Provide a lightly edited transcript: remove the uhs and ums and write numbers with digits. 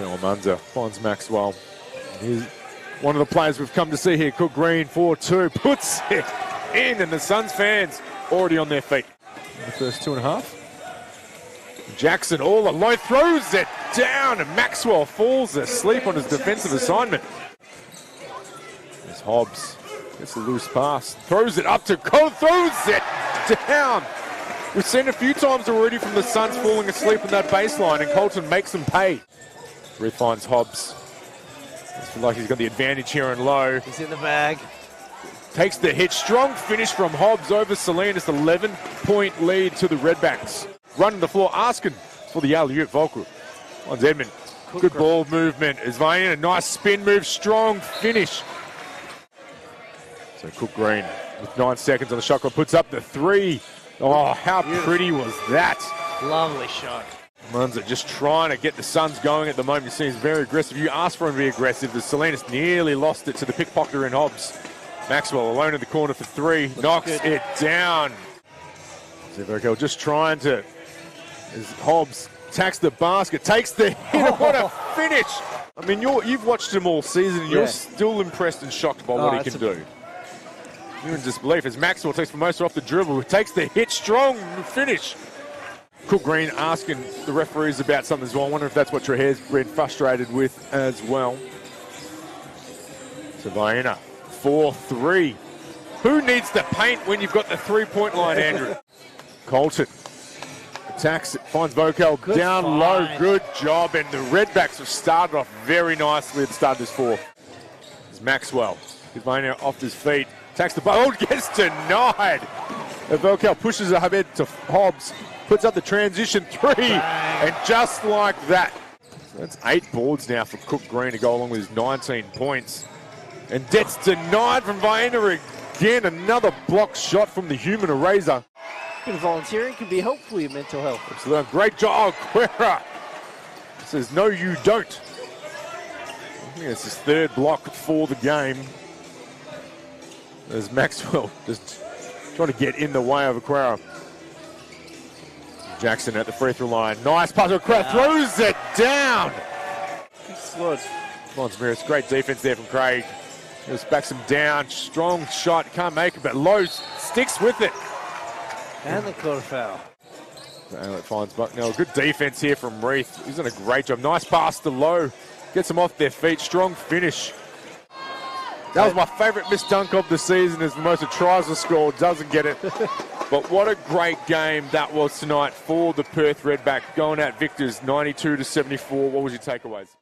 Now Munza finds Maxwell. He's one of the players we've come to see here. Cooke-Green 4-2 puts it in, and the Suns fans already on their feet. In the first 2.5. Jackson all alone, throws it down, and Maxwell falls asleep on his defensive assignment. There's Hobbs, gets a loose pass, throws it up to Cole, throws it down. We've seen a few times already from the Suns falling asleep on that baseline, and Colton makes them pay. Reith finds Hobbs. I feel like he's got the advantage here in Lowe. He's in the bag. Takes the hit, strong finish from Hobbs over Salinas, 11-point lead to the Redbacks. Running the floor, asking for the alley-oop, Völkel. On's Edmund. Good ball movement. Ismail, a nice spin move, strong finish. So Cooke-Green, with 9 seconds on the shot clock, puts up the three. Oh, how pretty was that? Lovely shot. Munza just trying to get the Suns going at the moment. You see he's very aggressive. You ask for him to be aggressive. The Salinas nearly lost it to the pickpocketer in Hobbs. Maxwell alone in the corner for three. Knocks it down. Zivokel just trying to... As Hobbs attacks the basket, takes the hit. Oh. What a finish! I mean, you've watched him all season, and you're still impressed and shocked by what he can do. You're in disbelief as Maxwell takes Formosa off the dribble, takes the hit, strong finish. Cooke-Green asking the referees about something as well. I wonder if that's what Trahair's been frustrated with as well. Toviena, 4-3. Who needs the paint when you've got the three-point line, Andrew? Colton. Attacks it, finds Vocal down low, good job, and the Redbacks have started off very nicely at the start of this fourth. It's Maxwell, Toviena off his feet, attacks the ball, gets denied. Vocal pushes ahead to Hobbs, puts up the transition three, and just like that. So that's 8 boards now for Cooke-Green to go along with his 19 points. And that's denied from Toviena again, another block shot from the human eraser. Volunteering can be helpful for your mental health. Excellent. Great job, Aquara. Says, no, you don't. I think it's his 3rd block for the game. There's Maxwell just trying to get in the way of Aquara. Jackson at the free throw line. Nice pass. Aquara throws it down. Mons, great defense there from Craig. Just backs him down. Strong shot. Can't make it, but Lowe sticks with it. And the quarter foul. It finds Bucknell. Good defense here from Reith. He's done a great job. Nice pass to Lowe. Gets them off their feet. Strong finish. That was my favourite missed dunk of the season as the most tries were scored. Doesn't get it. But what a great game that was tonight for the Perth Redback. Going out victors 92-74. What was your takeaways?